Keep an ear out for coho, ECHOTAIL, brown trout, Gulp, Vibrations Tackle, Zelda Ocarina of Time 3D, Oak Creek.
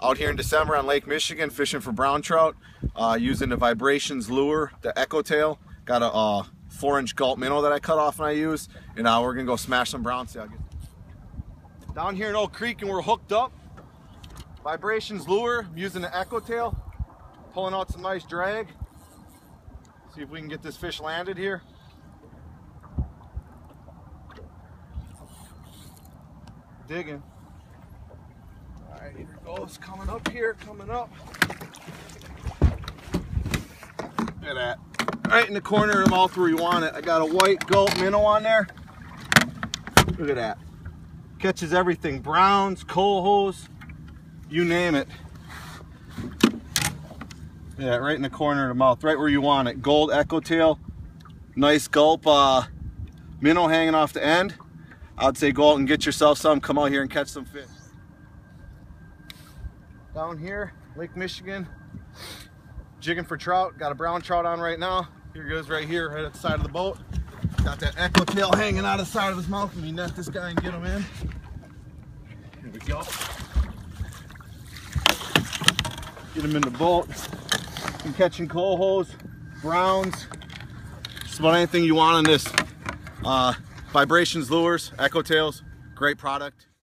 Out here in December on Lake Michigan, fishing for brown trout, using the Vibrations lure, the ECHOTAIL. Got a 4-inch Gulp minnow that I cut off and I use, and we're gonna go smash some brown trout. Down here in Oak Creek, and we're hooked up. Vibrations lure, I'm using the ECHOTAIL, pulling out some nice drag. See if we can get this fish landed here. Digging. All right, here it goes, coming up here, coming up. Look at that. Right in the corner of the mouth where you want it. I got a white Gulp minnow on there. Look at that. Catches everything, browns, cohos, you name it. Yeah, right in the corner of the mouth, right where you want it. Gold ECHOTAIL, nice Gulp minnow hanging off the end. I'd say go out and get yourself some, come out here and catch some fish. Down here, Lake Michigan, jigging for trout. Got a brown trout on right now. Here he goes right here, right at the side of the boat. Got that ECHOTAIL hanging out of the side of his mouth. Let me net this guy and get him in. Here we go. Get him in the boat. I'm catching cohos, browns, just about anything you want on this. Vibrations lures, ECHOTAILs, great product.